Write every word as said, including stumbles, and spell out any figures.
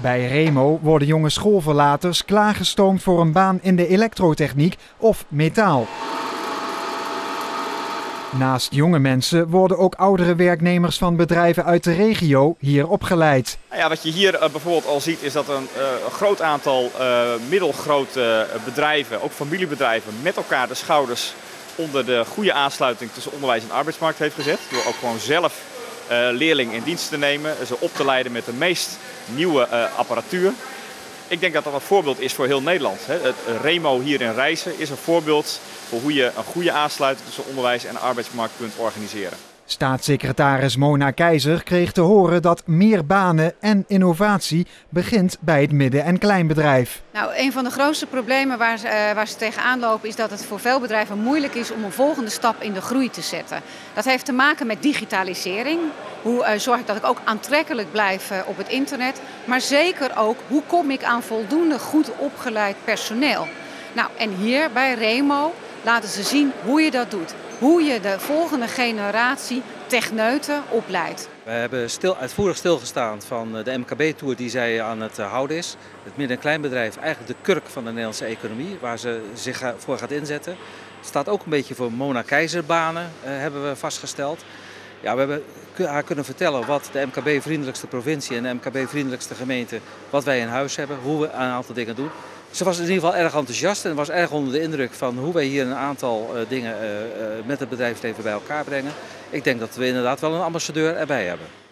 Bij Remo worden jonge schoolverlaters klaargestoomd voor een baan in de elektrotechniek of metaal. Naast jonge mensen worden ook oudere werknemers van bedrijven uit de regio hier opgeleid. Ja, wat je hier bijvoorbeeld al ziet is dat een uh, groot aantal uh, middelgrote bedrijven, ook familiebedrijven, met elkaar de schouders onder de goede aansluiting tussen onderwijs en arbeidsmarkt heeft gezet. Door ook gewoon zelf uh, leerlingen in dienst te nemen, ze op te leiden met de meest nieuwe uh, apparatuur. Ik denk dat dat een voorbeeld is voor heel Nederland. Het Remo hier in Rijssen is een voorbeeld voor hoe je een goede aansluiting tussen onderwijs en arbeidsmarkt kunt organiseren. Staatssecretaris Mona Keijzer kreeg te horen dat meer banen en innovatie begint bij het midden- en kleinbedrijf. Nou, een van de grootste problemen waar ze, uh, waar ze tegenaan lopen is dat het voor veel bedrijven moeilijk is om een volgende stap in de groei te zetten. Dat heeft te maken met digitalisering. Hoe uh, zorg ik dat ik ook aantrekkelijk blijf uh, op het internet? Maar zeker ook, hoe kom ik aan voldoende goed opgeleid personeel? Nou, en hier bij Remo laten ze zien hoe je dat doet. Hoe je de volgende generatie techneuten opleidt. We hebben stil, uitvoerig stilgestaan van de M K B-tour die zij aan het houden is. Het midden- en kleinbedrijf, eigenlijk de kurk van de Nederlandse economie, waar ze zich voor gaat inzetten. Staat ook een beetje voor Mona Keijzer banen, hebben we vastgesteld. Ja, we hebben haar kunnen vertellen wat de M K B-vriendelijkste provincie en de M K B-vriendelijkste gemeente, wat wij in huis hebben, hoe we een aantal dingen doen. Ze was in ieder geval erg enthousiast en was erg onder de indruk van hoe wij hier een aantal uh, dingen uh, uh, met het bedrijfsleven bij elkaar brengen. Ik denk dat we inderdaad wel een ambassadeur erbij hebben.